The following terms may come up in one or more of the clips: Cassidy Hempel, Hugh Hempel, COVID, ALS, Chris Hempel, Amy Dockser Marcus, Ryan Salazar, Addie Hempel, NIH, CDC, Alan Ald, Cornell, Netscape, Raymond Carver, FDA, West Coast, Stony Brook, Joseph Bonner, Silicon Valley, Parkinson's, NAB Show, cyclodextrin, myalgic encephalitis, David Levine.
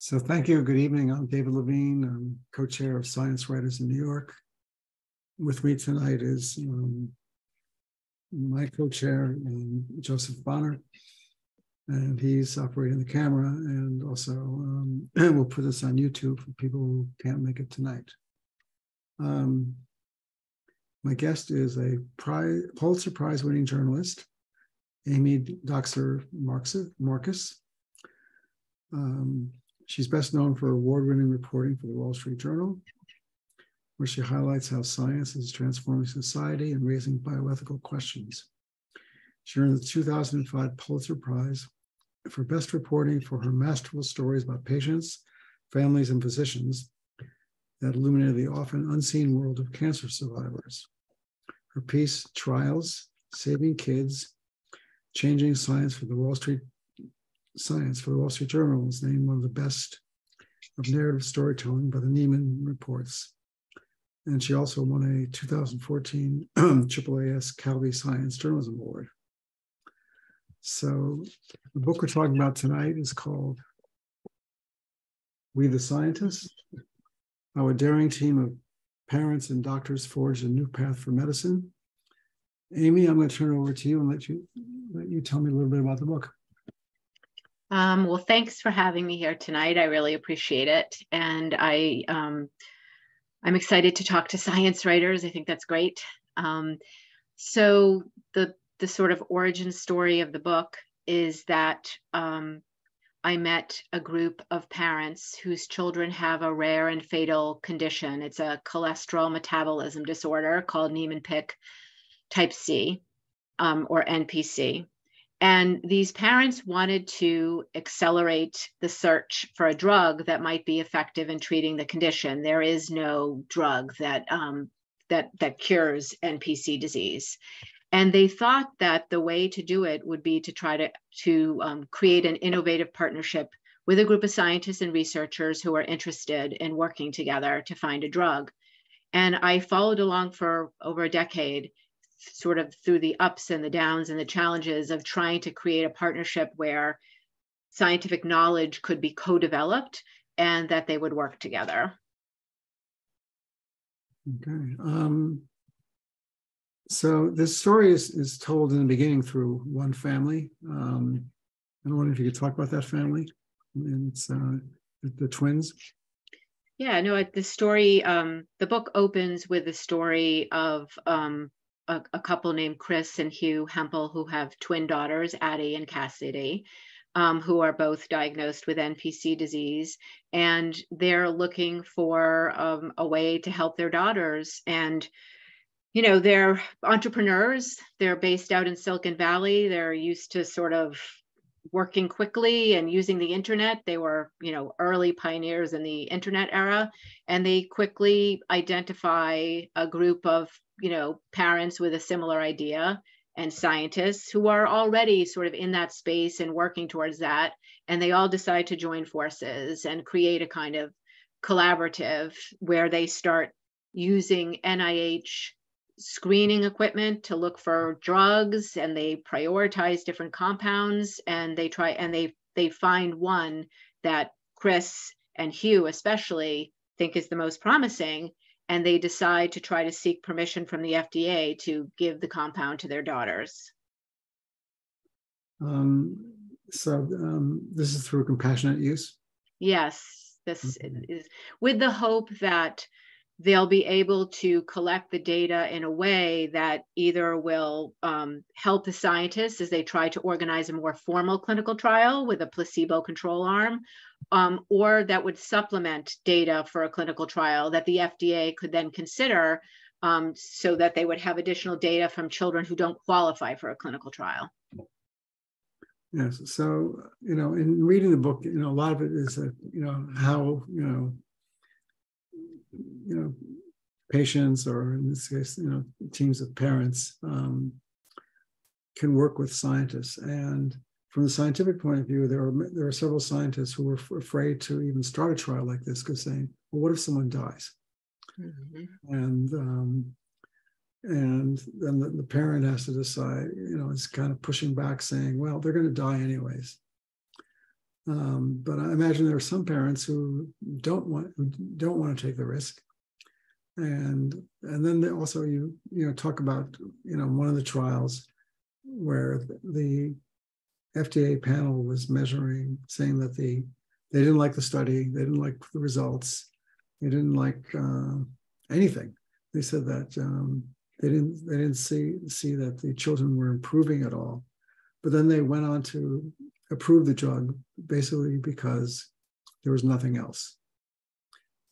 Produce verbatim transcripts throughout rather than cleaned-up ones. So thank you. Good evening. I'm David Levine. I'm co-chair of Science Writers in New York. With me tonight is um, my co-chair, um, Joseph Bonner, and he's operating the camera and also um, we'll put this on YouTube for people who can't make it tonight. Um, my guest is a prize, Pulitzer Prize winning journalist, Amy Dockser Marcus. Um, she's best known for award-winning reporting for the Wall Street Journal, where she highlights how science is transforming society and raising bioethical questions. She earned the two thousand five Pulitzer Prize for Best Reporting for her masterful stories about patients, families, and physicians that illuminated the often unseen world of cancer survivors. Her piece, Trials, Saving Kids, Changing Science for the Wall Street Science for the Wall Street Journal, was named one of the best of narrative storytelling by the Niemann Reports. And she also won a two thousand fourteen A A A S Calvi Science Journalism Award. So the book we're talking about tonight is called We the Scientists, How a Daring Team of Parents and Doctors Forged a New Path for Medicine. Amy, I'm going to turn it over to you and let you, let you tell me a little bit about the book. Um, well, thanks for having me here tonight. I really appreciate it. And I, um, I'm excited to talk to science writers. I think that's great. Um, so the, the sort of origin story of the book is that um, I met a group of parents whose children have a rare and fatal condition. It's a cholesterol metabolism disorder called Niemann-Pick type C, um, or N P C. And these parents wanted to accelerate the search for a drug that might be effective in treating the condition. There is no drug that, um, that, that cures N P C disease. And they thought that the way to do it would be to try to, to um, create an innovative partnership with a group of scientists and researchers who are interested in working together to find a drug. And I followed along for over a decade, sort of through the ups and the downs and the challenges of trying to create a partnership where scientific knowledge could be co-developed and that they would work together. Okay. Um, so this story is, is told in the beginning through one family. Um, I don't know if you could talk about that family. And it's uh, the twins. Yeah, no, the story, um, the book opens with the story of um, A, a couple named Chris and Hugh Hempel, who have twin daughters, Addie and Cassidy, um, who are both diagnosed with N P C disease. And they're looking for um, a way to help their daughters. And, you know, they're entrepreneurs. They're based out in Silicon Valley. They're used to sort of working quickly and using the internet. They were, you know, early pioneers in the internet era. And they quickly identify a group of you know, parents with a similar idea and scientists who are already sort of in that space and working towards that. And they all decide to join forces and create a kind of collaborative where they start using N I H screening equipment to look for drugs, and they prioritize different compounds, and they try and they, they find one that Chris and Hugh especially think is the most promising. And they decide to try to seek permission from the F D A to give the compound to their daughters. Um, so um, this is through compassionate use? Yes, this okay. is with the hope that they'll be able to collect the data in a way that either will um, help the scientists as they try to organize a more formal clinical trial with a placebo control arm, um, or that would supplement data for a clinical trial that the F D A could then consider um, so that they would have additional data from children who don't qualify for a clinical trial. Yes, so, you know, in reading the book, you know, a lot of it is, uh, you know, how, you know, you know, patients, or in this case, you know, teams of parents um, can work with scientists. And from the scientific point of view, there are there are several scientists who were afraid to even start a trial like this because saying, well, what if someone dies? Mm-hmm. And um, and then the, the parent has to decide, you know, it's kind of pushing back saying, well, they're going to die anyways. Um, but I imagine there are some parents who don't want who don't want to take the risk. And and then they also you you know talk about you know one of the trials where the F D A panel was measuring, saying that the they didn't like the study, they didn't like the results, they didn't like uh, anything. They said that um, they didn't they didn't see see that the children were improving at all. But then they went on to approve the drug basically because there was nothing else.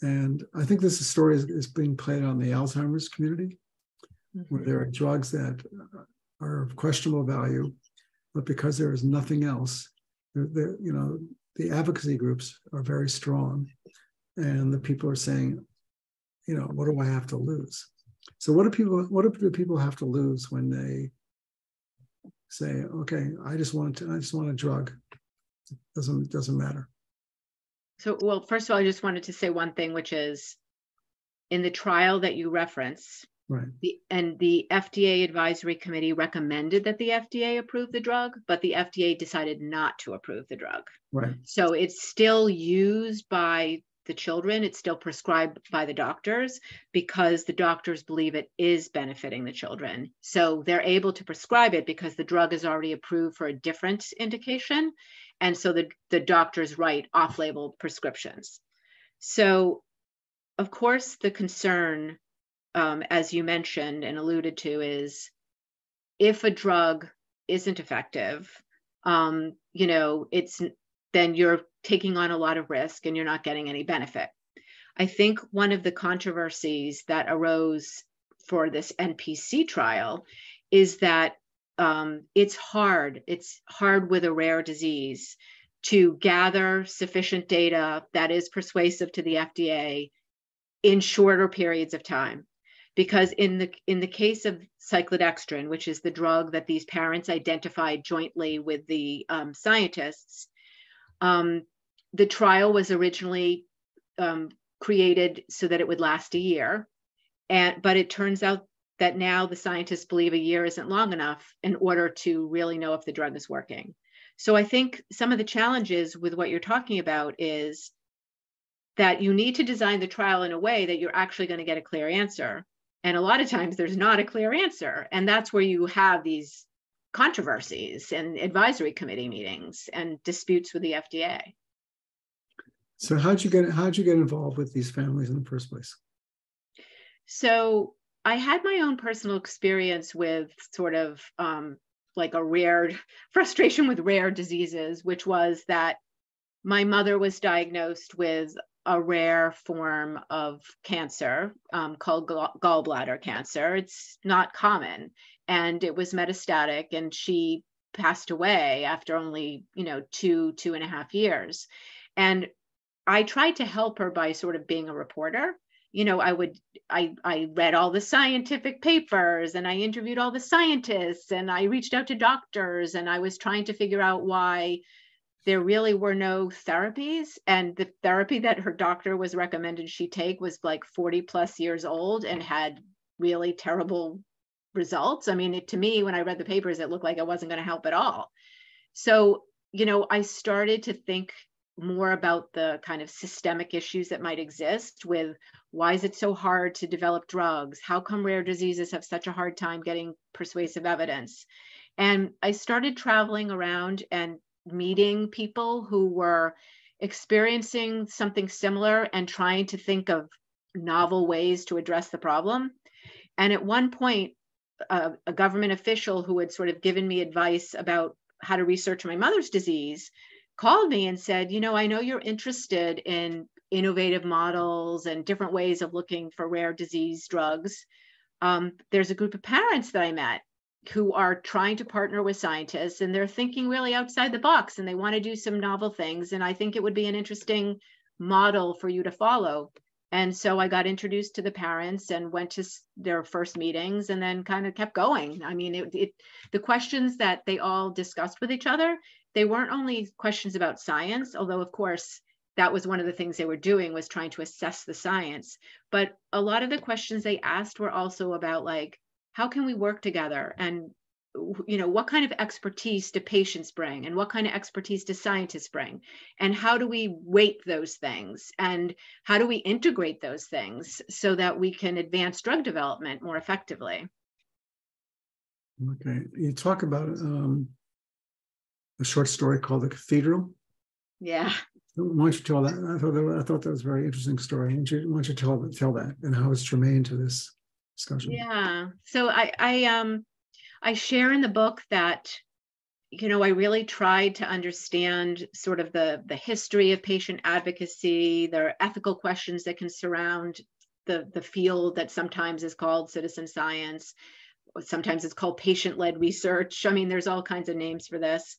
And I think this story is, is being played on the Alzheimer's community, mm-hmm. where there are drugs that are of questionable value, but because there is nothing else, they're, they're, you know, the advocacy groups are very strong, and the people are saying, you know, what do I have to lose? So what do people what do people have to lose when they say, okay, I just want to, I just want a drug. It doesn't doesn't matter. So, well, first of all, I just wanted to say one thing, which is in the trial that you reference, right. The, and the F D A advisory committee recommended that the F D A approve the drug, but the F D A decided not to approve the drug. Right. So it's still used by the children. It's still prescribed by the doctors because the doctors believe it is benefiting the children. So they're able to prescribe it because the drug is already approved for a different indication. And so the, the doctors write off-label prescriptions. So of course the concern, um, as you mentioned and alluded to, is if a drug isn't effective, um, you know, it's then you're taking on a lot of risk and you're not getting any benefit. I think one of the controversies that arose for this N P C trial is that um, it's hard, it's hard with a rare disease to gather sufficient data that is persuasive to the F D A in shorter periods of time. Because in the in the case of cyclodextrin, which is the drug that these parents identified jointly with the um, scientists, Um, the trial was originally um, created so that it would last a year, and but it turns out that now the scientists believe a year isn't long enough in order to really know if the drug is working. So I think some of the challenges with what you're talking about is that you need to design the trial in a way that you're actually going to get a clear answer. And a lot of times there's not a clear answer. And that's where you have these controversies and advisory committee meetings and disputes with the F D A. So how'd you get how'd you get involved with these families in the first place? So I had my own personal experience with sort of um, like a rare frustration with rare diseases, which was that my mother was diagnosed with a rare form of cancer um, called gall- gallbladder cancer. It's not common. And it was metastatic, and she passed away after only, you know, two, two and a half years. And I tried to help her by sort of being a reporter. You know, I would, I, I read all the scientific papers, and I interviewed all the scientists, and I reached out to doctors, and I was trying to figure out why there really were no therapies. And the therapy that her doctor was recommended she take was like forty plus years old and had really terrible results. I mean, it, to me, when I read the papers, it looked like it wasn't going to help at all. So, you know, I started to think more about the kind of systemic issues that might exist with why is it so hard to develop drugs? How come rare diseases have such a hard time getting persuasive evidence? And I started traveling around and meeting people who were experiencing something similar and trying to think of novel ways to address the problem. And at one point, A, a government official who had sort of given me advice about how to research my mother's disease called me and said, you know, I know you're interested in innovative models and different ways of looking for rare disease drugs. Um, there's a group of parents that I met who are trying to partner with scientists, and they're thinking really outside the box, and they want to do some novel things. And I think it would be an interesting model for you to follow. And so I got introduced to the parents and went to their first meetings and then kind of kept going. I mean, it, it, the questions that they all discussed with each other, they weren't only questions about science, although, of course, that was one of the things they were doing was trying to assess the science. But a lot of the questions they asked were also about, like, how can we work together? And you know, what kind of expertise do patients bring and what kind of expertise do scientists bring? And how do we weight those things? And how do we integrate those things so that we can advance drug development more effectively? Okay, you talk about um, a short story called The Cathedral. Yeah. Why don't you tell that? I thought that, I thought that was a very interesting story. Why don't you, why don't you tell, tell that and how it's germane to this discussion? Yeah, so I, I um. I share in the book that, you know, I really tried to understand sort of the, the history of patient advocacy. There are ethical questions that can surround the, the field that sometimes is called citizen science. Sometimes it's called patient-led research. I mean, there's all kinds of names for this.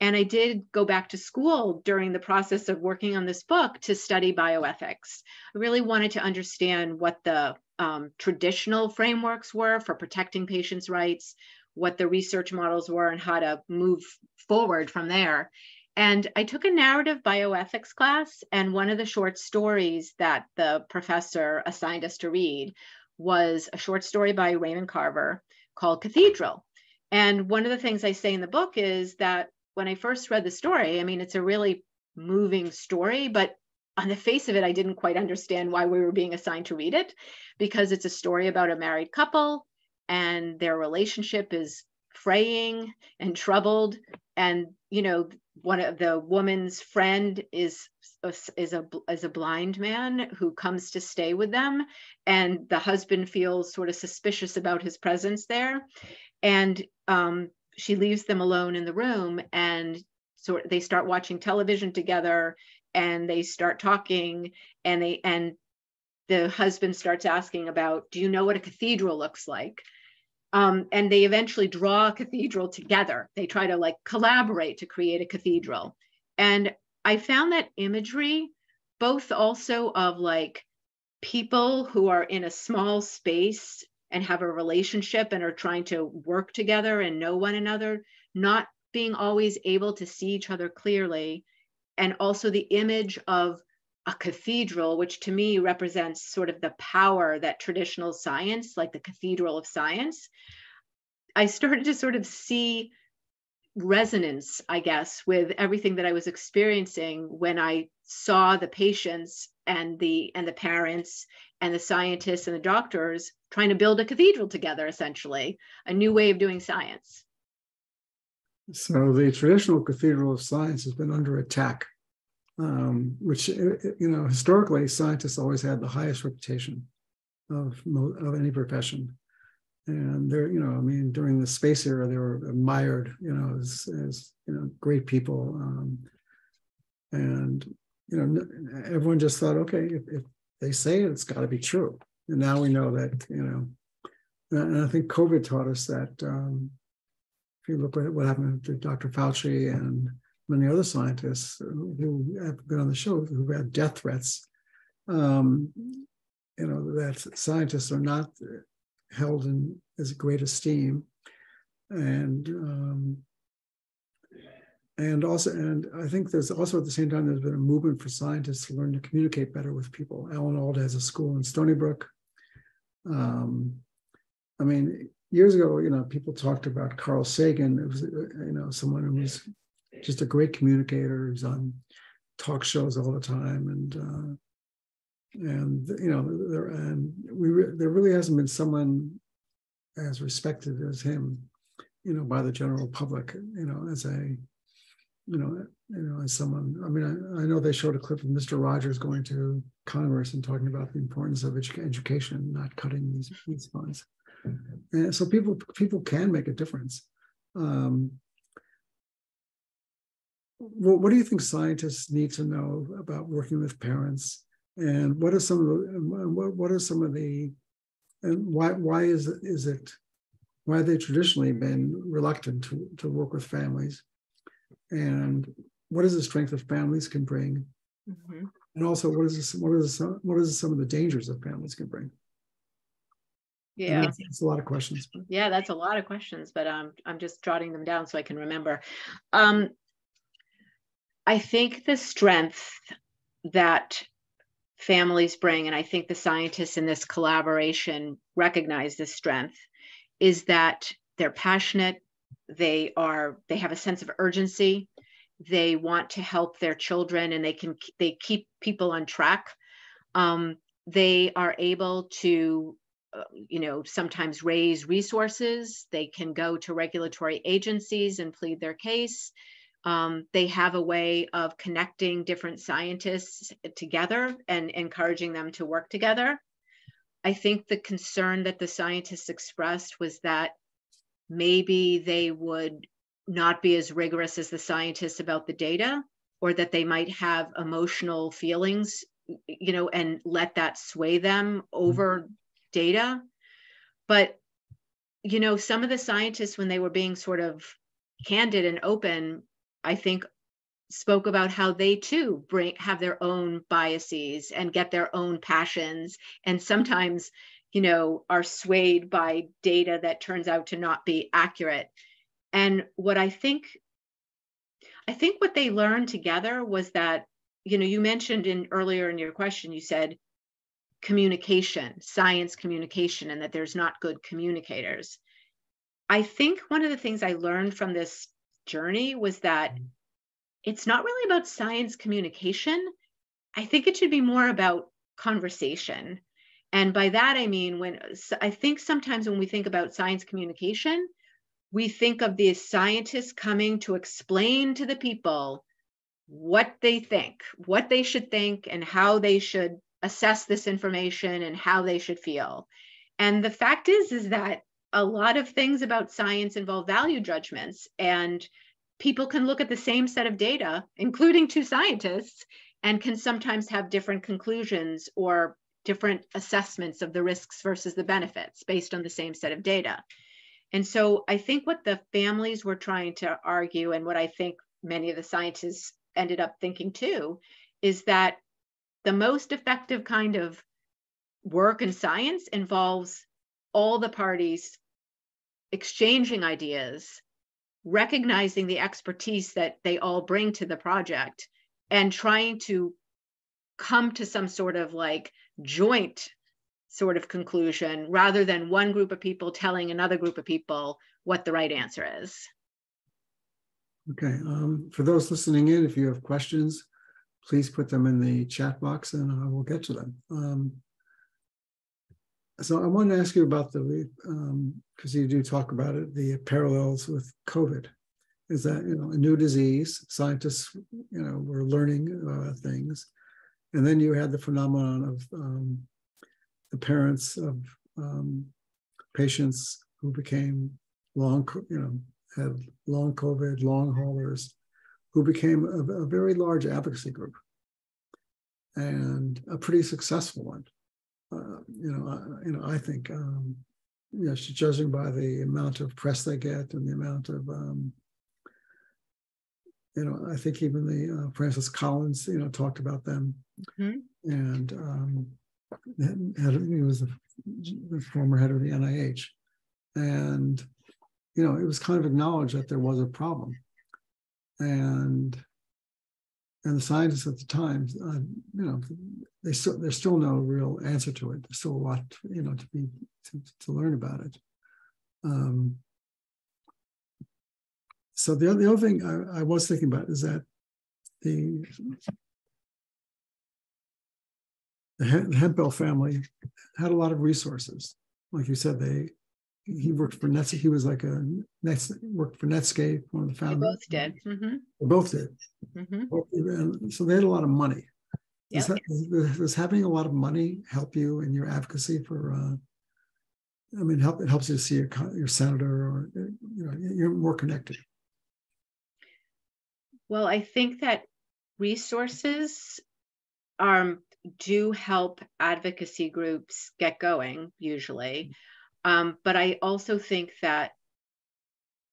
And I did go back to school during the process of working on this book to study bioethics. I really wanted to understand what the um, traditional frameworks were for protecting patients' rights, what the research models were, and how to move forward from there. And I took a narrative bioethics class, and one of the short stories that the professor assigned us to read was a short story by Raymond Carver called Cathedral. And one of the things I say in the book is that when I first read the story, I mean, it's a really moving story, but on the face of it, I didn't quite understand why we were being assigned to read it, because it's a story about a married couple and their relationship is fraying and troubled. And, you know, one of the woman's friend is, is, a, is a blind man who comes to stay with them. And the husband feels sort of suspicious about his presence there. And, um, she leaves them alone in the room, and so they start watching television together, and they start talking, and they and the husband starts asking about, do you know what a cathedral looks like? Um, and they eventually draw a cathedral together. They try to like collaborate to create a cathedral. And I found that imagery, both also of like people who are in a small space and have a relationship and are trying to work together and know one another, not being always able to see each other clearly. And also the image of a cathedral, which to me represents sort of the power that traditional science, like the cathedral of science, I started to sort of see resonance, I guess, with everything that I was experiencing when I saw the patients and the and the parents and the scientists and the doctors trying to build a cathedral together, essentially, a new way of doing science. So the traditional cathedral of science has been under attack, um, which, you know, historically, scientists always had the highest reputation of, of any profession. And they're, you know, I mean, during the space era, they were admired, you know, as, as you know, great people. Um, and, you know, everyone just thought, okay, if, if they say it, it's got to be true. And now we know that, you know, and I think COVID taught us that um, if you look at what happened to Doctor Fauci and many other scientists who have been on the show, who had death threats, um, you know, that scientists are not held in as great esteem. And um, and also, and I think there's also at the same time, there's been a movement for scientists to learn to communicate better with people. Alan Ald has a school in Stony Brook. Um, I mean, years ago, you know, people talked about Carl Sagan. It was, you know, someone who was just a great communicator. He's on talk shows all the time, and uh, and you know, there and we re there really hasn't been someone as respected as him, you know, by the general public, you know, as a, you know, you know, as someone. I mean, I, I know they showed a clip of Mister Rogers going to Congress and talking about the importance of edu education, not cutting these, these funds. And so people people can make a difference. Um, well, what do you think scientists need to know about working with parents, and what are some of the, what what are some of the, and why why is is it why have they traditionally been reluctant to to work with families, and what is the strength of families can bring? Mm-hmm. And also, what is this, what is this, what is some of the dangers that families can bring? Yeah, that's, that's a lot of questions. But. Yeah, that's a lot of questions, but um, I'm just jotting them down so I can remember. Um, I think the strength that families bring, and I think the scientists in this collaboration recognize this strength, is that they're passionate, They are, they have a sense of urgency. They want to help their children, and they can, they keep people on track. Um, they are able to, uh, you know, sometimes raise resources. They can go to regulatory agencies and plead their case. Um, they have a way of connecting different scientists together and encouraging them to work together. I think the concern that the scientists expressed was that maybe they would not be as rigorous as the scientists about the data, or that they might have emotional feelings, you know, and let that sway them over data. But, you know, some of the scientists, when they were being sort of candid and open, I think spoke about how they too bring, have their own biases and get their own passions, and sometimes, you know, are swayed by data that turns out to not be accurate. And what I think, I think what they learned together was that, you know, you mentioned in earlier in your question, you said communication, science communication, and that there's not good communicators. I think one of the things I learned from this journey was that it's not really about science communication. I think it should be more about conversation. And by that, I mean, when I think sometimes when we think about science communication, we think of the scientists coming to explain to the people what they think, what they should think, and how they should assess this information and how they should feel. And the fact is, is that a lot of things about science involve value judgments, and people can look at the same set of data, including two scientists, and can sometimes have different conclusions or different assessments of the risks versus the benefits based on the same set of data. And so I think what the families were trying to argue, and what I think many of the scientists ended up thinking too, is that the most effective kind of work in science involves all the parties exchanging ideas, recognizing the expertise that they all bring to the project, and trying to come to some sort of like joint sort of conclusion, rather than one group of people telling another group of people what the right answer is. Okay, um, for those listening in, if you have questions, please put them in the chat box and I will get to them. Um, so I want to ask you about the, because um, you do talk about it, the parallels with COVID. Is that, you know, a new disease, scientists, you know, were learning uh, things. And then you had the phenomenon of um, the parents of um, patients who became long, you know, had long COVID, long haulers, who became a, a very large advocacy group, and a pretty successful one. Uh, you know, I, you know, I think, um, you know, judging by the amount of press they get and the amount of, um, you know, I think even the uh, Francis Collins, you know, talked about them, mm-hmm. and. Um, Head of, he was the former head of the N I H, and you know, it was kind of acknowledged that there was a problem, and and the scientists at the time, uh, you know, they still there's still no real answer to it. There's still a lot, you know, to be to, to learn about it. Um, so the other, the other thing I, I was thinking about is that the The Hempel family had a lot of resources. Like you said, they he worked for Netscape. He was like a Nets worked for Netscape, one of the founders. They both did. Mm-hmm. They both did. Mm-hmm. So they had a lot of money. Yep. Does, that, does having a lot of money help you in your advocacy for? Uh, I mean, help it helps you to see your your senator, or you know, you're more connected. Well, I think that resources are. Do help advocacy groups get going usually. Um, but I also think that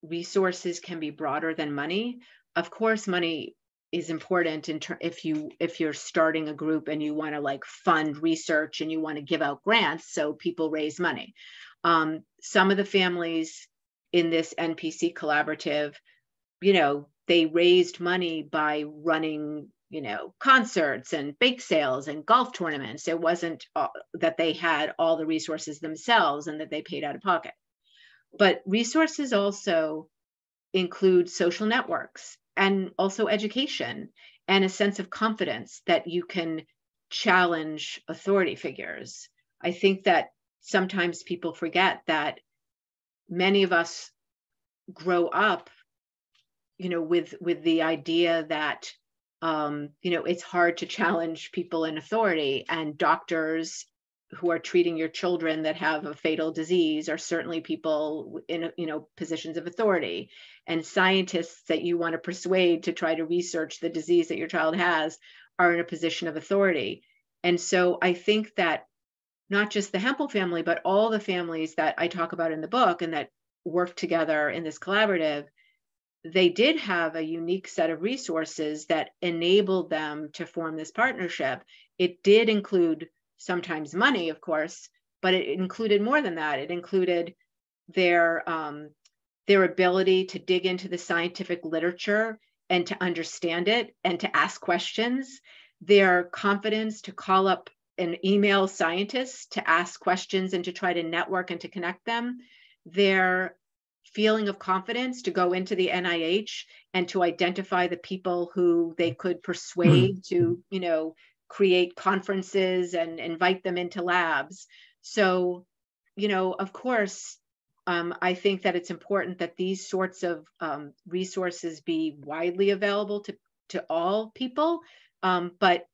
resources can be broader than money. Of course, money is important in ter- if you if you're starting a group and you want to like fund research and you want to give out grants so people raise money. Um, some of the families in this N P C collaborative, you know, they raised money by running you know, concerts and bake sales and golf tournaments. It wasn't all, that they had all the resources themselves and that they paid out of pocket. But resources also include social networks and also education and a sense of confidence that you can challenge authority figures. I think that sometimes people forget that many of us grow up, you know, with, with the idea that, um, you know, it's hard to challenge people in authority, and doctors who are treating your children that have a fatal disease are certainly people in, you know, positions of authority, and scientists that you want to persuade to try to research the disease that your child has are in a position of authority. And so I think that not just the Hempel family, but all the families that I talk about in the book and that work together in this collaborative, they did have a unique set of resources that enabled them to form this partnership. It did include sometimes money, of course, but it included more than that. It included their, um, their ability to dig into the scientific literature and to understand it and to ask questions, their confidence to call up and email scientists to ask questions and to try to network and to connect them, their feeling of confidence to go into the N I H and to identify the people who they could persuade mm. to, you know, create conferences and invite them into labs. So, you know, of course, um, I think that it's important that these sorts of um, resources be widely available to, to all people. Um, but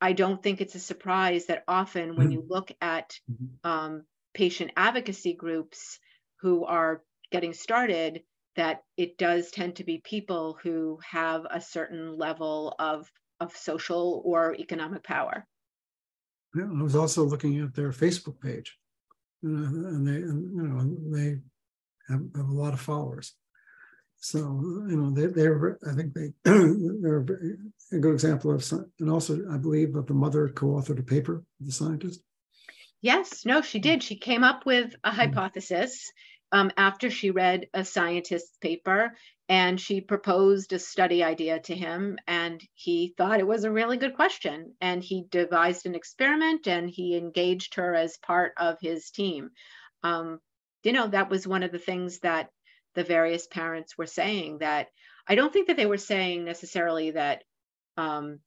I don't think it's a surprise that often when you look at um, patient advocacy groups who are getting started, that it does tend to be people who have a certain level of of social or economic power. Yeah, I was also looking at their Facebook page, and they, and, you know, they have, have a lot of followers. So, you know, they, they're, I think they, they're a good example of, and also I believe that the mother co-authored a paper, The Scientist. Yes, no, she did. She came up with a hypothesis um, after she read a scientist's paper, and she proposed a study idea to him, and he thought it was a really good question, and he devised an experiment, and he engaged her as part of his team. Um, you know, that was one of the things that the various parents were saying, that I don't think that they were saying necessarily that, um,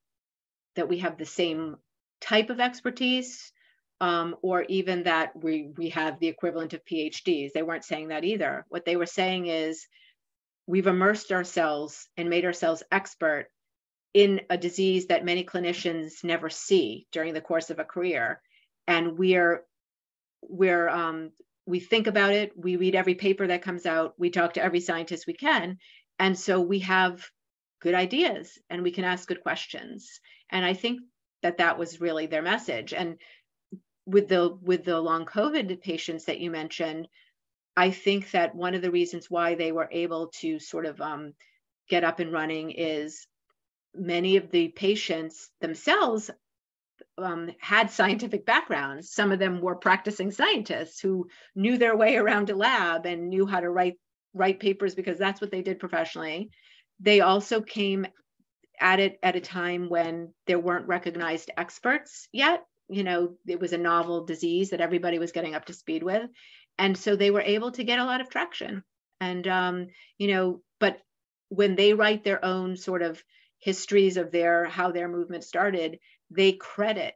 that we have the same type of expertise, um, or even that we, we have the equivalent of P H Ds. They weren't saying that either. What they were saying is, we've immersed ourselves and made ourselves expert in a disease that many clinicians never see during the course of a career. And we're, we're, um, we think about it, we read every paper that comes out, we talk to every scientist we can. And so we have good ideas and we can ask good questions. And I think that that was really their message. And with the, with the long COVID patients that you mentioned, I think that one of the reasons why they were able to sort of um, get up and running is many of the patients themselves um, had scientific backgrounds. Some of them were practicing scientists who knew their way around a lab and knew how to write, write papers because that's what they did professionally. They also came at it at a time when there weren't recognized experts yet. You know, it was a novel disease that everybody was getting up to speed with. And so they were able to get a lot of traction. And, um, you know, but when they write their own sort of histories of their, how their movement started, they credit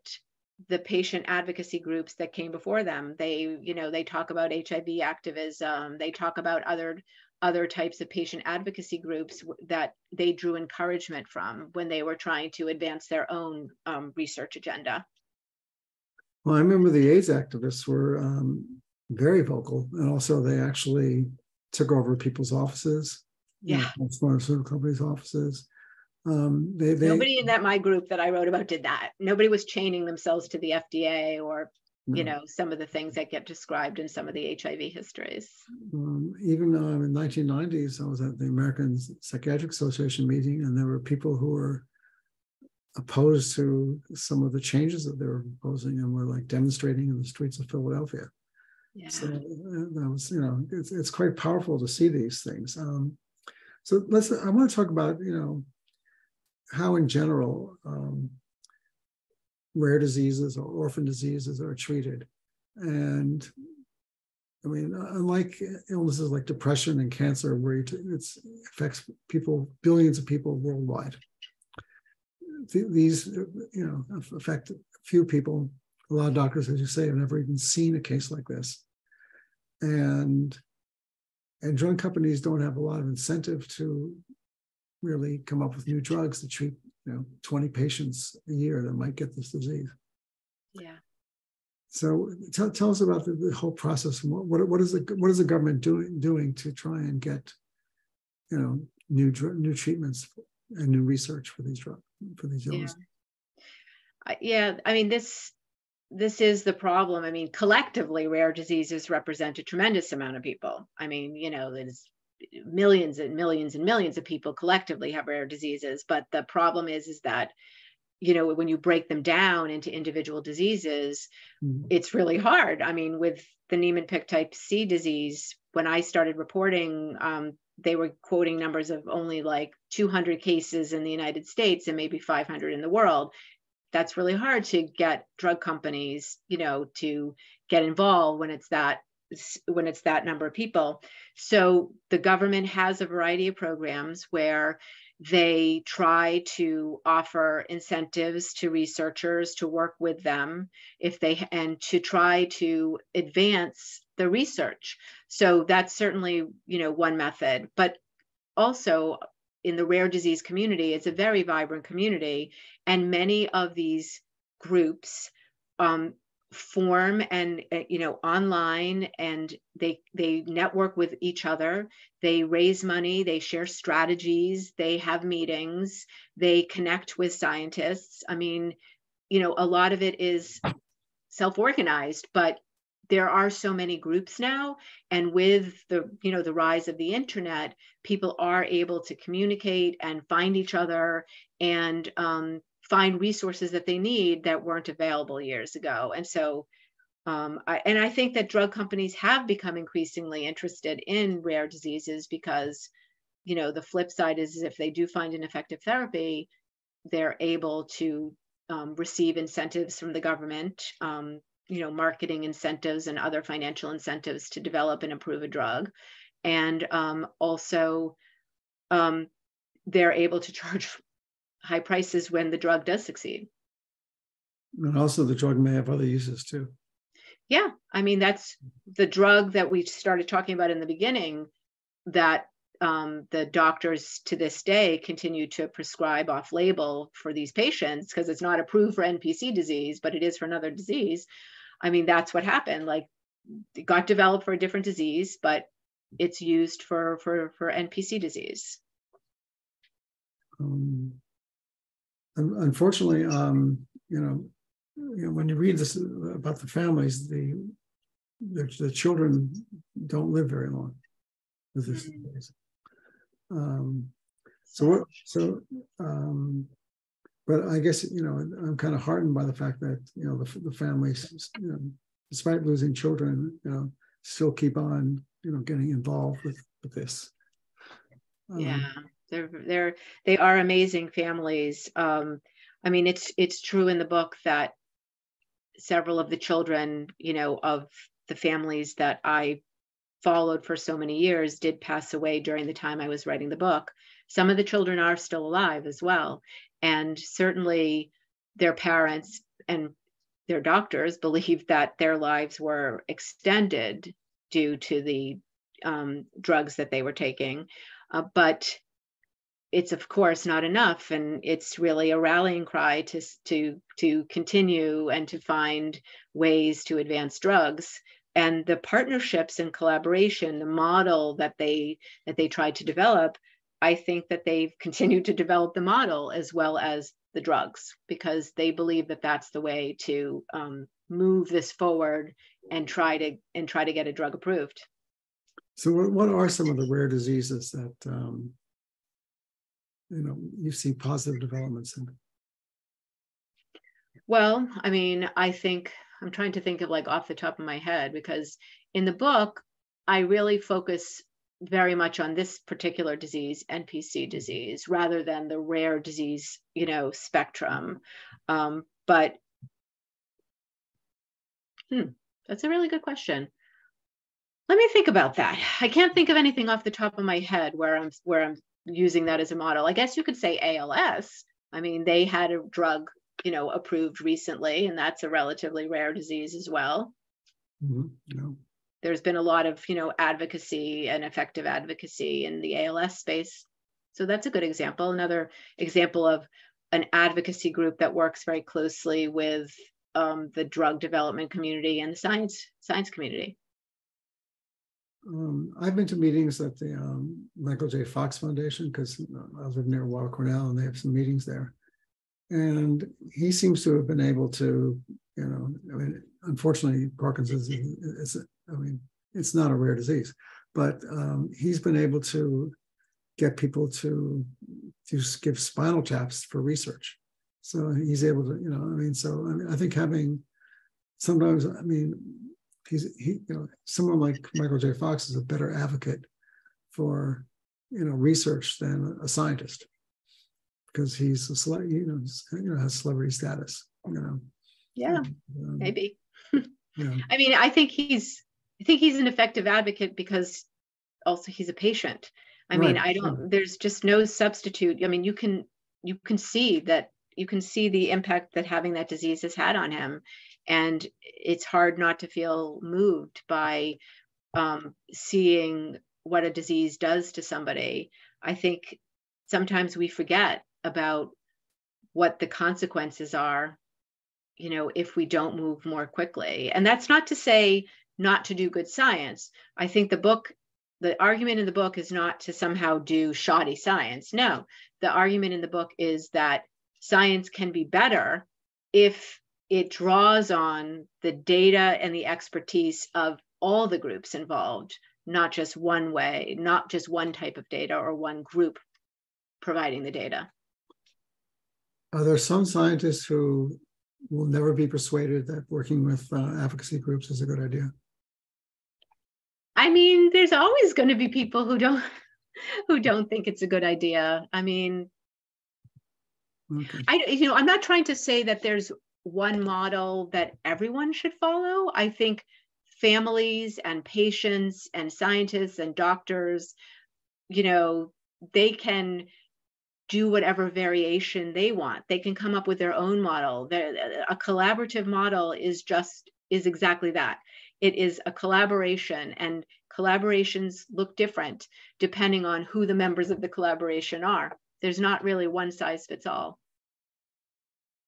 the patient advocacy groups that came before them. They, you know, they talk about H I V activism. They talk about other, other types of patient advocacy groups that they drew encouragement from when they were trying to advance their own um, research agenda. Well, I remember the AIDS activists were um, very vocal, and also they actually took over people's offices. Yeah, you know, pharmaceutical companies' offices. Um, they, they, Nobody in that my group that I wrote about did that. Nobody was chaining themselves to the F D A or, no. you know, some of the things that get described in some of the H I V histories. Um, even uh, in the nineteen nineties, I was at the American Psychiatric Association meeting, and there were people who were opposed to some of the changes that they were proposing, and were like demonstrating in the streets of Philadelphia. Yeah. So that was, you know, it's, it's quite powerful to see these things. Um, so let's, I want to talk about, you know, how in general um, rare diseases or orphan diseases are treated. And I mean, unlike illnesses like depression and cancer, where it affects people, billions of people worldwide, these, you know, affect few people. A lot of doctors, as you say, have never even seen a case like this. And, and drug companies don't have a lot of incentive to really come up with new drugs to treat, you know, twenty patients a year that might get this disease. Yeah. So tell, tell us about the, the whole process. What, what what is the what is the government doing doing to try and get, you know, new new treatments and new research for these drugs for these illnesses? Yeah. yeah, I mean this this is the problem. I mean, collectively, rare diseases represent a tremendous amount of people. I mean, you know, there's millions and millions and millions of people collectively have rare diseases. But the problem is, is that, you know, when you break them down into individual diseases, mm-hmm. it's really hard. I mean, with the Niemann-Pick type C disease, when I started reporting, um, they were quoting numbers of only like two hundred cases in the United States and maybe five hundred in the world. That's really hard to get drug companies, you know, to get involved when it's that when it's that number of people. So the government has a variety of programs where they try to offer incentives to researchers to work with them if they and to try to advance the research. So that's certainly, you know, one method. But also in the rare disease community, it's a very vibrant community, and many of these groups um, form and, you know, online, and they they network with each other, they raise money, they share strategies, they have meetings, they connect with scientists. I mean, you know, a lot of it is self-organized, but there are so many groups now, and with the, you know, the rise of the internet, people are able to communicate and find each other and um find resources that they need that weren't available years ago. And so, um, I, and I think that drug companies have become increasingly interested in rare diseases because, you know, the flip side is, is if they do find an effective therapy, they're able to um, receive incentives from the government, um, you know, marketing incentives and other financial incentives to develop and improve a drug. And um, also um, they're able to charge high prices when the drug does succeed. And also the drug may have other uses too. Yeah, I mean, that's the drug that we started talking about in the beginning that um, the doctors to this day continue to prescribe off label for these patients because it's not approved for N P C disease, but it is for another disease. I mean, that's what happened. Like, it got developed for a different disease, but it's used for, for, for N P C disease. Um. Unfortunately, um, you know, you know, when you read this about the families, the the, the children don't live very long with this disease. Um, so, so, um, but I guess, you know, I'm kind of heartened by the fact that, you know, the, the families, you know, despite losing children, you know, still keep on, you know, getting involved with, with this. Um, yeah. They're, they're, they are amazing families. Um, I mean, it's, it's true in the book that several of the children, you know, of the families that I followed for so many years did pass away during the time I was writing the book. Some of the children are still alive as well. And certainly their parents and their doctors believed that their lives were extended due to the um, drugs that they were taking. Uh, but it's of course not enough, and it's really a rallying cry to to to continue and to find ways to advance drugs. And the partnerships and collaboration, the model that they that they tried to develop, I think that they've continued to develop the model as well as the drugs, because they believe that that's the way to um, move this forward and try to and try to get a drug approved. So, what are some of the rare diseases that Um... you know, you see positive developments in? Well, I mean, I think I'm trying to think of like off the top of my head, because in the book, I really focus very much on this particular disease, N P C disease, rather than the rare disease, you know, spectrum. Um, but hmm, that's a really good question. Let me think about that. I can't think of anything off the top of my head where I'm where I'm using that as a model. I guess you could say A L S. I mean, they had a drug, you know, approved recently, and that's a relatively rare disease as well. Mm-hmm. Yeah. There's been a lot of, you know, advocacy and effective advocacy in the A L S space. So that's a good example. Another example of an advocacy group that works very closely with um, the drug development community and the science science community. Um, I've been to meetings at the um, Michael J. Fox Foundation because I live near Weill Cornell, and they have some meetings there. And he seems to have been able to, you know, I mean, unfortunately, Parkinson's is, is I mean, it's not a rare disease, but um, he's been able to get people to, to give spinal taps for research. So he's able to, you know, I mean, so I, mean, I think having sometimes, I mean, he's, he, you know, someone like Michael J. Fox is a better advocate for, you know, research than a scientist, because he's a celebrity, you know, he's, you know, has celebrity status, you know. Yeah, um, maybe. Yeah. I mean, I think he's, I think he's an effective advocate because also he's a patient. I right. mean, I don't, there's just no substitute. I mean, you can, you can see that, you can see the impact that having that disease has had on him. And it's hard not to feel moved by um, seeing what a disease does to somebody. I think sometimes we forget about what the consequences are, you know, if we don't move more quickly. And that's not to say not to do good science. I think the book, the argument in the book is not to somehow do shoddy science. No, the argument in the book is that science can be better if it draws on the data and the expertise of all the groups involved, not just one way, not just one type of data or one group providing the data. Are there some scientists who will never be persuaded that working with uh, advocacy groups is a good idea? I mean, there's always going to be people who don't who don't think it's a good idea. I mean, okay. I you know, I'm not trying to say that there's one model that everyone should follow. I think families and patients and scientists and doctors, you know, they can do whatever variation they want. They can come up with their own model. They're, a collaborative model is just, is exactly that. It is a collaboration, and collaborations look different depending on who the members of the collaboration are. There's not really one size fits all.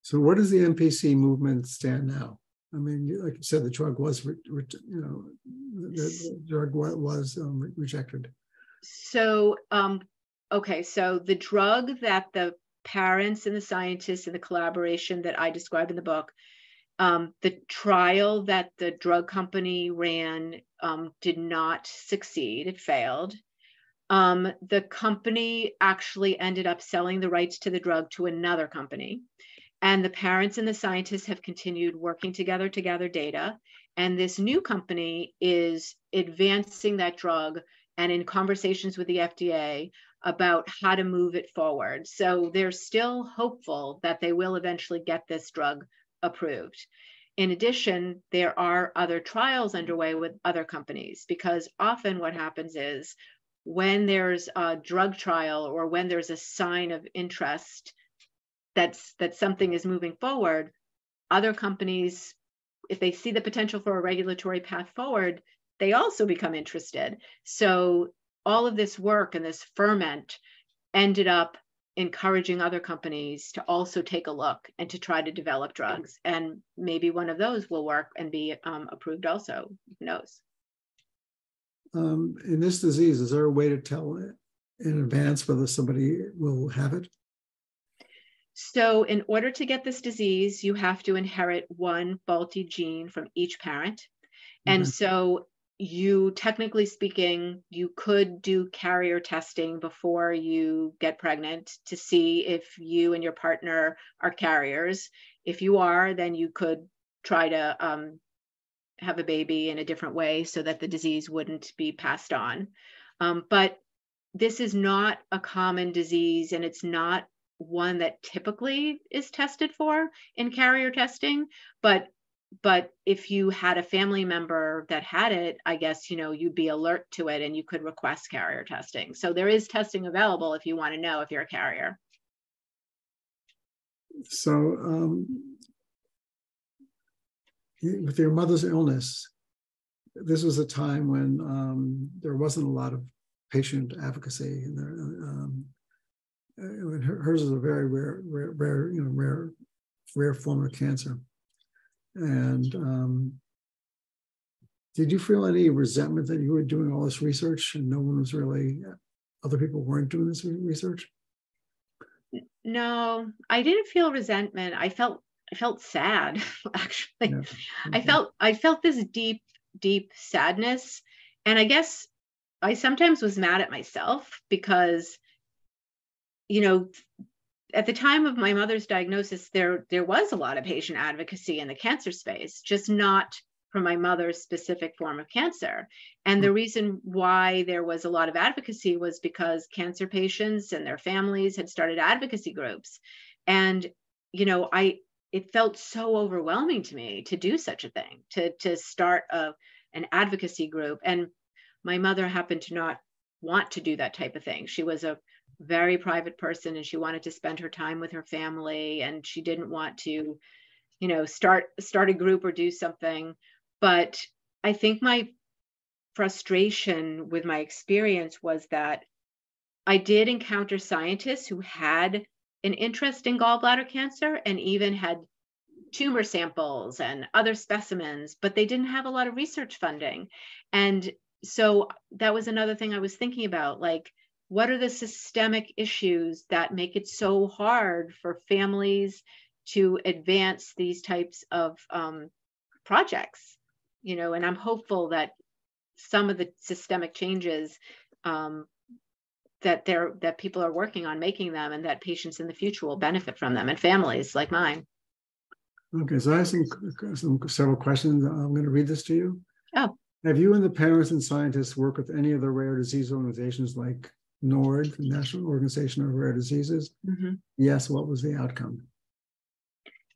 So where does the N P C movement stand now? I mean, like you said, the drug was, re, re, you know, the, the drug was um, re, rejected. So, um, okay, so the drug that the parents and the scientists and the collaboration that I describe in the book, um, the trial that the drug company ran um, did not succeed, it failed. Um, the company actually ended up selling the rights to the drug to another company. And the parents and the scientists have continued working together to gather data. And this new company is advancing that drug and in conversations with the F D A about how to move it forward. So they're still hopeful that they will eventually get this drug approved. In addition, there are other trials underway with other companies, because often what happens is when there's a drug trial or when there's a sign of interest that's that something is moving forward, other companies, if they see the potential for a regulatory path forward, they also become interested. So all of this work and this ferment ended up encouraging other companies to also take a look and to try to develop drugs. And maybe one of those will work and be um, approved also, who knows? Um, in this disease, is there a way to tell in advance whether somebody will have it? So in order to get this disease, you have to inherit one faulty gene from each parent. And mm-hmm. so you, technically speaking, you could do carrier testing before you get pregnant to see if you and your partner are carriers. If you are, then you could try to um, have a baby in a different way so that the disease wouldn't be passed on. Um, but this is not a common disease, and it's not one that typically is tested for in carrier testing, but But if you had a family member that had it, I guess, you know, you'd be alert to it and you could request carrier testing. So there is testing available if you want to know if you're a carrier. So um, with your mother's illness, this was a time when um, there wasn't a lot of patient advocacy. And there, um, and hers is a very rare, rare, rare, you know, rare, rare form of cancer. And um, did you feel any resentment that you were doing all this research and no one was really, other people weren't doing this research? No, I didn't feel resentment. I felt, I felt sad, actually. Yeah. Okay. I felt, I felt this deep, deep sadness. And I guess I sometimes was mad at myself because, you know, at the time of my mother's diagnosis, there, there was a lot of patient advocacy in the cancer space, just not for my mother's specific form of cancer. And the reason why there was a lot of advocacy was because cancer patients and their families had started advocacy groups. And, you know, I, it felt so overwhelming to me to do such a thing, to, to start a, an advocacy group. And my mother happened to not want to do that type of thing. She was a very private person and she wanted to spend her time with her family and she didn't want to, you know, start start a group or do something. But I think my frustration with my experience was that I did encounter scientists who had an interest in gallbladder cancer and even had tumor samples and other specimens, but they didn't have a lot of research funding. And so that was another thing I was thinking about, like, what are the systemic issues that make it so hard for families to advance these types of um, projects? You know, and I'm hopeful that some of the systemic changes um, that they're that people are working on making them, and that patients in the future will benefit from them, and families like mine. Okay, so I have some, some several questions. I'm going to read this to you. Oh, have you and the parents and scientists worked with any of the rare disease organizations like NORD, the National Organization of Rare Diseases? Mm-hmm. Yes, what was the outcome?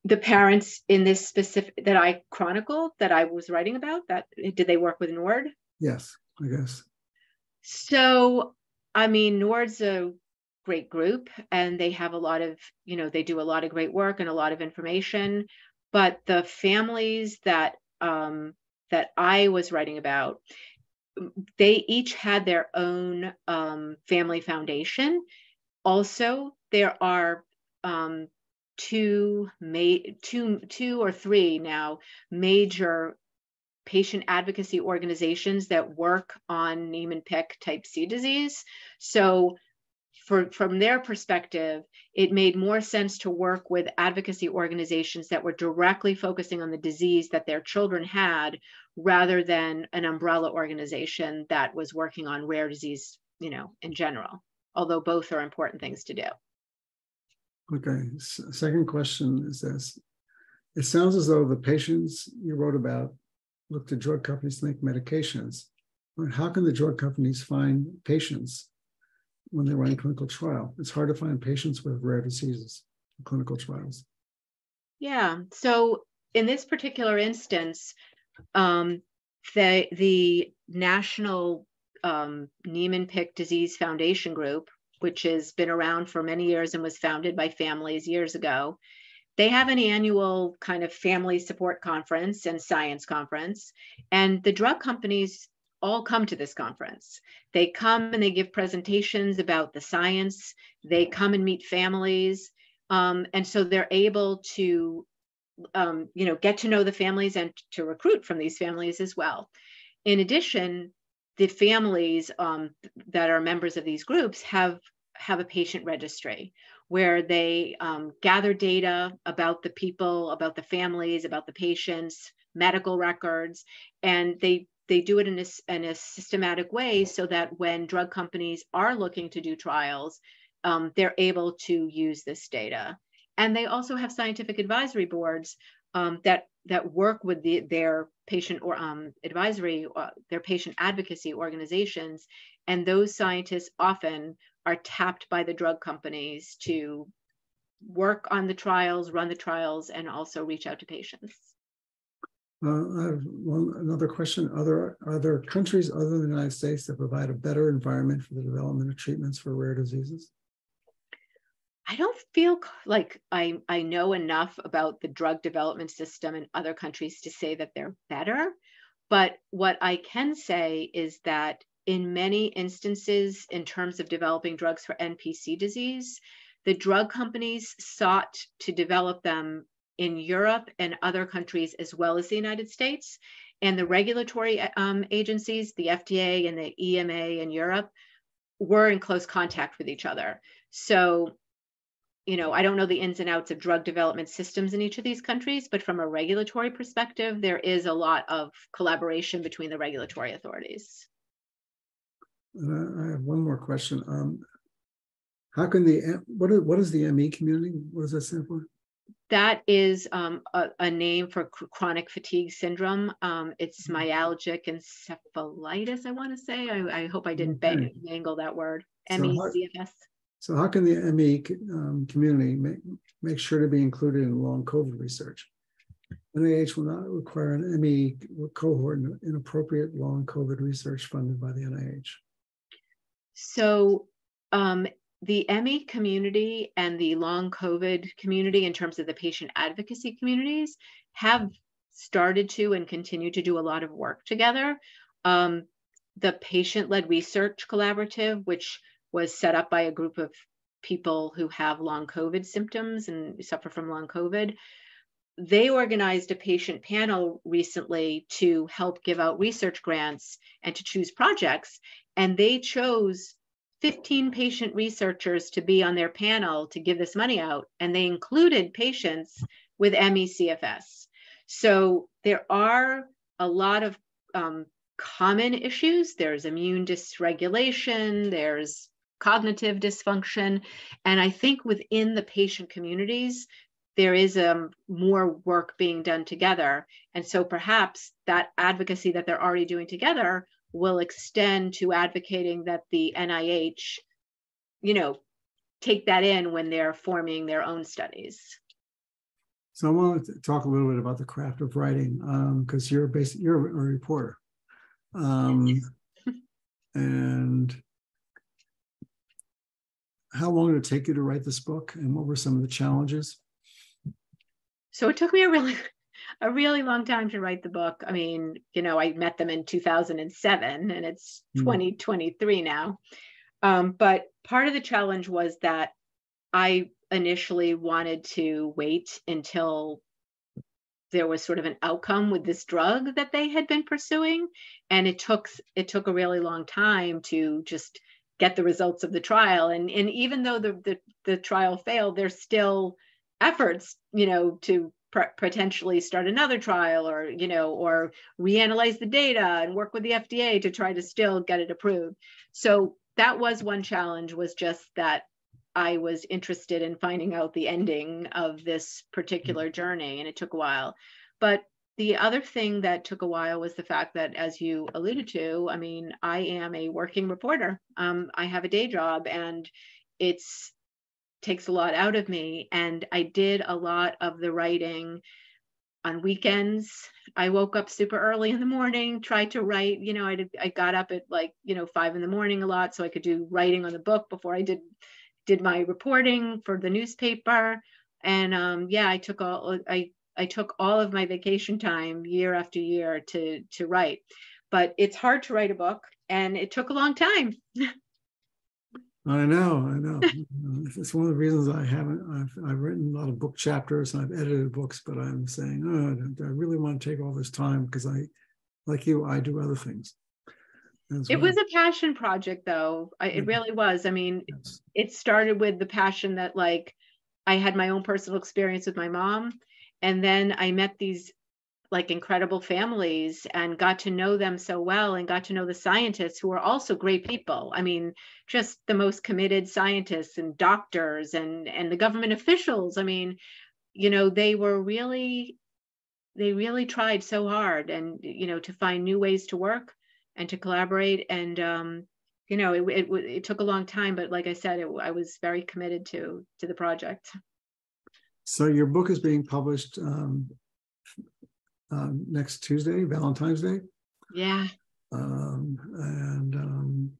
The parents in this specific, that I chronicled, that I was writing about, that did they work with NORD? Yes, I guess. So, I mean, NORD's a great group and they have a lot of, you know, they do a lot of great work and a lot of information, but the families that, um, that I was writing about, they each had their own um, family foundation. Also, there are um, two, ma two, two or three now major patient advocacy organizations that work on Niemann-Pick type C disease. So for, from their perspective, it made more sense to work with advocacy organizations that were directly focusing on the disease that their children had, rather than an umbrella organization that was working on rare disease, you know, in general, although both are important things to do. Okay, second question is this. It sounds as though the patients you wrote about look to drug companies to make medications, but how can the drug companies find patients when they run a clinical trial? It's hard to find patients with rare diseases in clinical trials. Yeah, so in this particular instance, Um, the, the National um, Niemann-Pick Disease Foundation Group, which has been around for many years and was founded by families years ago, they have an annual kind of family support conference and science conference. And the drug companies all come to this conference. They come and they give presentations about the science. They come and meet families. Um, and so they're able to Um, you know, get to know the families and to recruit from these families as well. In addition, the families um, that are members of these groups have, have a patient registry where they um, gather data about the people, about the families, about the patients, medical records, and they, they do it in a, in a systematic way so that when drug companies are looking to do trials, um, they're able to use this data. And they also have scientific advisory boards um, that that work with the, their patient or um, advisory, uh, their patient advocacy organizations, and those scientists often are tapped by the drug companies to work on the trials, run the trials, and also reach out to patients. Uh, I have one, another question. Are there, are there countries other than the United States that provide a better environment for the development of treatments for rare diseases? I don't feel like I, I know enough about the drug development system in other countries to say that they're better. But what I can say is that in many instances, in terms of developing drugs for N P C disease, the drug companies sought to develop them in Europe and other countries, as well as the United States. And the regulatory um, agencies, the F D A and the E M A in Europe, were in close contact with each other. So, you know, I don't know the ins and outs of drug development systems in each of these countries, but from a regulatory perspective, there is a lot of collaboration between the regulatory authorities. Uh, I have one more question. Um, how can the, what, is, what is the M E community? What does that stand for? That is um, a, a name for chronic fatigue syndrome. Um, it's myalgic encephalitis, I want to say. I, I hope I didn't okay. mangle that word. So M E C F S. So how can the M E um, community make, make sure to be included in long COVID research? N I H will not require an M E cohort in appropriate long COVID research funded by the N I H. So um, the M E community and the long COVID community, in terms of the patient advocacy communities, have started to and continue to do a lot of work together. Um, the patient-led research collaborative, which was set up by a group of people who have long COVID symptoms and suffer from long COVID, they organized a patient panel recently to help give out research grants and to choose projects. And they chose fifteen patient researchers to be on their panel to give this money out. And they included patients with M E C F S. So there are a lot of um, common issues. There's immune dysregulation, there's cognitive dysfunction. And I think within the patient communities, there is um, more work being done together. And so perhaps that advocacy that they're already doing together will extend to advocating that the N I H, you know, take that in when they're forming their own studies. So I want to talk a little bit about the craft of writing, because um, you're, basic, you're a reporter. Um, and how long did it take you to write this book, and what were some of the challenges? So it took me a really, a really long time to write the book. I mean, you know, I met them in two thousand seven, and it's mm-hmm. twenty twenty-three now. Um, but part of the challenge was that I initially wanted to wait until there was sort of an outcome with this drug that they had been pursuing, and it took it took a really long time to just get the results of the trial. And and even though the the, the trial failed, there's still efforts, you know, to pr potentially start another trial, or, you know, or reanalyze the data and work with the F D A to try to still get it approved. So that was one challenge, was just that I was interested in finding out the ending of this particular journey, and it took a while. But the other thing that took a while was the fact that, as you alluded to, I mean, I am a working reporter. Um, I have a day job, and it's takes a lot out of me. And I did a lot of the writing on weekends. I woke up super early in the morning, tried to write, you know, I, did, I got up at like, you know, five in the morning a lot, so I could do writing on the book before I did, did my reporting for the newspaper. And um, yeah, I took all, I, I took all of my vacation time year after year to, to write, but it's hard to write a book, and it took a long time. I know, I know. It's one of the reasons I haven't, I've, I've written a lot of book chapters, and I've edited books, but I'm saying, oh, I really want to take all this time, because I, like you, I do other things. That's it well. was a passion project, though. I, it really was. I mean, yes. It started with the passion that, like, I had my own personal experience with my mom, and then I met these, like, incredible families and got to know them so well, and got to know the scientists, who are also great people. I mean, just the most committed scientists and doctors and, and the government officials. I mean, you know, they were really, they really tried so hard, and, you know, to find new ways to work and to collaborate. And, um, you know, it, it, it took a long time, but like I said, it, I was very committed to, to the project. So your book is being published, um, um, next Tuesday, Valentine's Day. Yeah. Um, and um,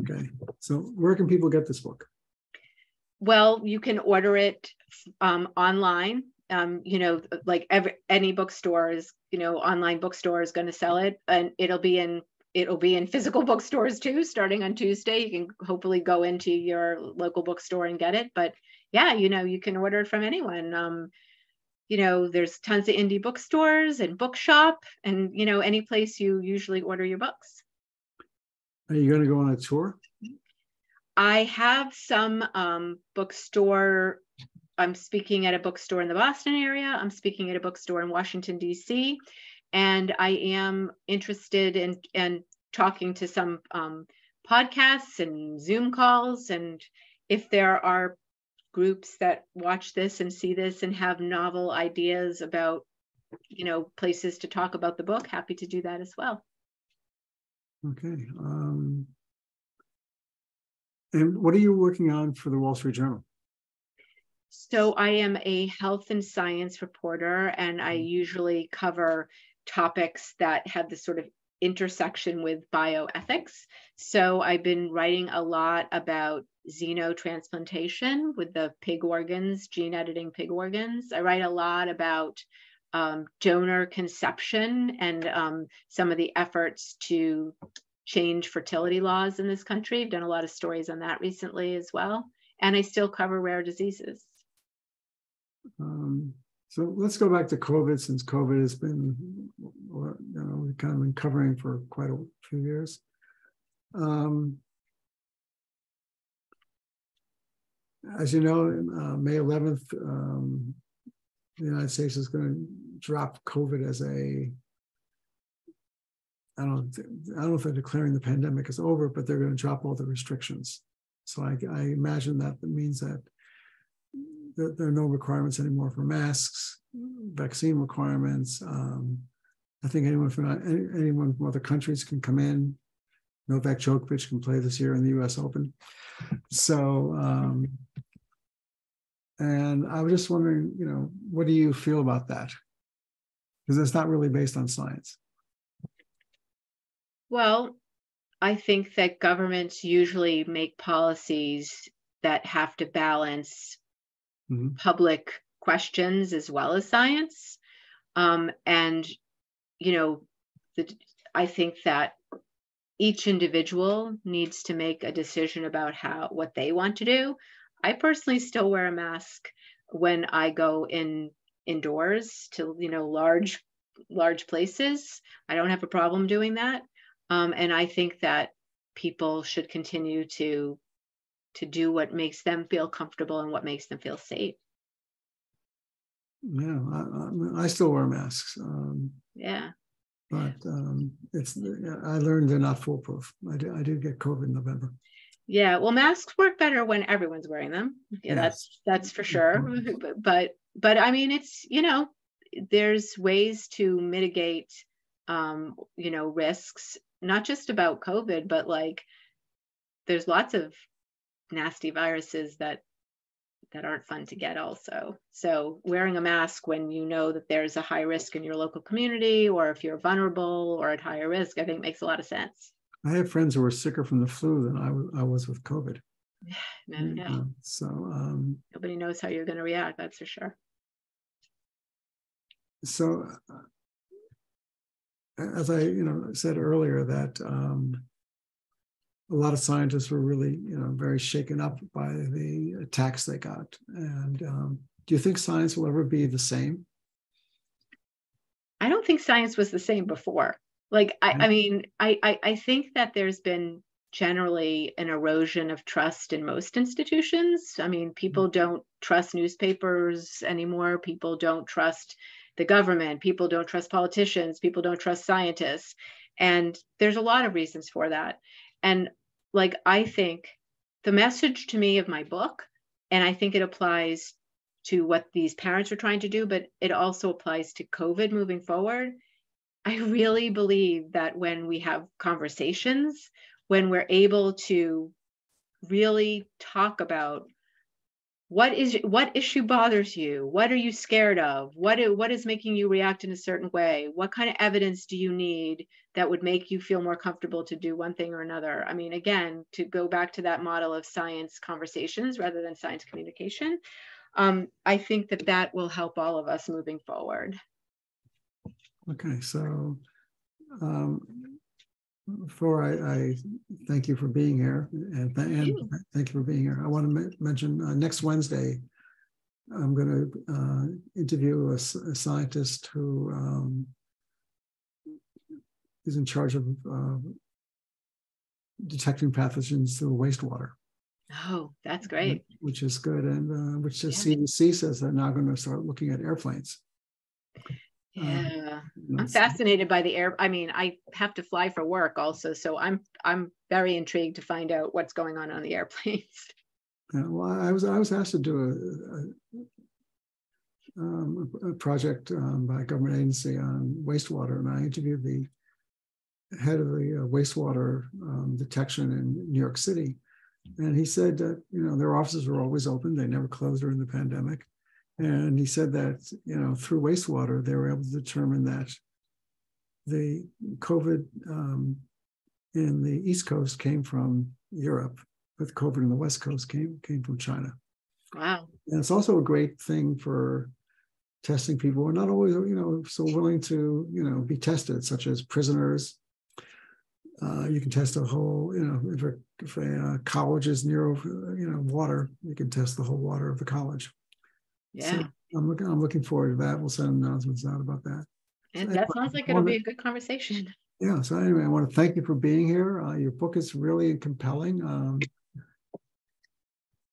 okay, so where can people get this book? Well, you can order it um, online. Um, you know, like every, any bookstore is, you know, online bookstore is going to sell it, and it'll be in it'll be in physical bookstores too. Starting on Tuesday, you can hopefully go into your local bookstore and get it. But yeah, you know, you can order it from anyone. Um, you know, there's tons of indie bookstores and bookshop, and you know, any place you usually order your books. Are you going to go on a tour? I have some um, bookstore. I'm speaking at a bookstore in the Boston area. I'm speaking at a bookstore in Washington, D C, and I am interested in, in talking to some um, podcasts and Zoom calls. And if there are groups that watch this and see this and have novel ideas about, you know, places to talk about the book, happy to do that as well. Okay. Um, and what are you working on for the Wall Street Journal? So I am a health and science reporter, and I usually cover topics that have this sort of intersection with bioethics. So I've been writing a lot about xeno transplantation with the pig organs, gene editing pig organs. I write a lot about um, donor conception and um, some of the efforts to change fertility laws in this country. I've done a lot of stories on that recently as well. And I still cover rare diseases. Um, so let's go back to COVID, since COVID has been, you know, we've kind of been covering for quite a few years. Um, as you know, uh, May eleventh, um, the United States is going to drop COVID as a, I don't, I don't know if they're declaring the pandemic is over, but they're going to drop all the restrictions. So I, I imagine that means that there are no requirements anymore for masks, vaccine requirements. Um, I think anyone from anyone from other countries can come in. Novak Djokovic can play this year in the U S Open. So, um, and I was just wondering, you know, what do you feel about that? Because it's not really based on science. Well, I think that governments usually make policies that have to balance Mm-hmm. public questions as well as science. Um, and, you know, the, I think that each individual needs to make a decision about how what they want to do. I personally still wear a mask when I go in indoors to, you know, large, large places. I don't have a problem doing that. Um, and I think that people should continue to to do what makes them feel comfortable and what makes them feel safe. Yeah, I, I still wear masks. Um, yeah, but um, it's I learned they're not foolproof. I did, I did get COVID in November. Yeah, well, masks work better when everyone's wearing them. Yeah, yes. that's that's for sure. But, but but I mean, it's you know, there's ways to mitigate um, you know risks, not just about COVID, but like there's lots of nasty viruses that that aren't fun to get also. So wearing a mask when you know that there's a high risk in your local community, or if you're vulnerable or at higher risk, I think makes a lot of sense. I have friends who were sicker from the flu than I, I was with COVID. No, no. So um, nobody knows how you're going to react, that's for sure. So uh, as I you know said earlier, that um, a lot of scientists were really, you know, very shaken up by the attacks they got. And um, do you think science will ever be the same? I don't think science was the same before. Like, I, I mean, I, I, I think that there's been generally an erosion of trust in most institutions. I mean, people don't trust newspapers anymore. People don't trust the government. People don't trust politicians. People don't trust scientists. And there's a lot of reasons for that. And like, I think the message to me of my book, and I think it applies to what these parents are trying to do, but it also applies to COVID moving forward. I really believe that when we have conversations, when we're able to really talk about What is what issue bothers you? What are you scared of? What, what is making you react in a certain way? What kind of evidence do you need that would make you feel more comfortable to do one thing or another? I mean, again, to go back to that model of science conversations rather than science communication, um, I think that that will help all of us moving forward. Okay, so um, before I, I thank you for being here, and, th and thank you for being here. I want to mention uh, next Wednesday, I'm going to uh, interview a, a scientist who um, is in charge of uh, detecting pathogens through wastewater. Oh, that's great. Which, which is good, and uh, which the yeah. C D C says they're now going to start looking at airplanes. Yeah, um, I'm fascinated by the air. I mean, I have to fly for work also, so I'm I'm very intrigued to find out what's going on on the airplanes. Yeah, well, I was I was asked to do a, a, um, a project um, by a government agency on wastewater, and I interviewed the head of the uh, wastewater um, detection in New York City, and he said that you know their offices were always open; they never closed during the pandemic. And he said that, you know, through wastewater, they were able to determine that the COVID um, in the East Coast came from Europe, but COVID in the West Coast came, came from China. Wow. And it's also a great thing for testing people who are not always, you know, so willing to, you know, be tested, such as prisoners. Uh, you can test a whole, you know, if a, if a uh, college is near, you know, water, you can test the whole water of the college. Yeah, so I'm looking. I'm looking forward to that. We'll send announcements out about that. And so that sounds like it'll be a good conversation. Yeah. So anyway, I want to thank you for being here. Uh, your book is really compelling. Um,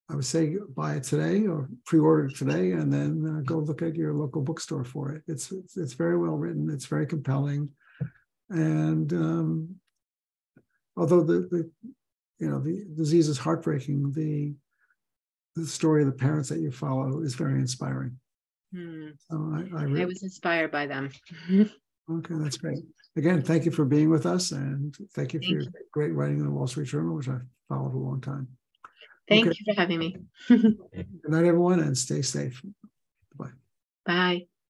I would say buy it today or pre-order it today, and then uh, go look at your local bookstore for it. It's it's, it's very well written. It's very compelling, and um, although the the you know the disease is heartbreaking, the The story of the parents that you follow is very inspiring. Hmm. So I, I, really... I was inspired by them. Okay, that's great. Again, thank you for being with us, and thank you thank for your you. great writing in the Wall Street Journal, which I've followed a long time. Thank okay. you for having me. Good night, everyone, and stay safe. Bye. Bye.